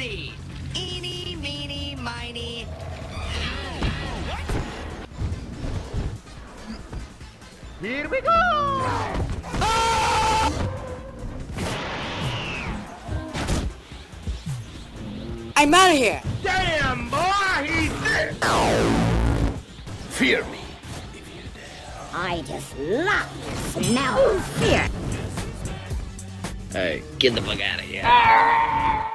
see. Eeny, meeny, miny. What? Here we go! Ah! I'm out of here! Damn, boy! He's dead! Fear me. I just love the smell of fear. Hey, get the fuck out of here. Ah!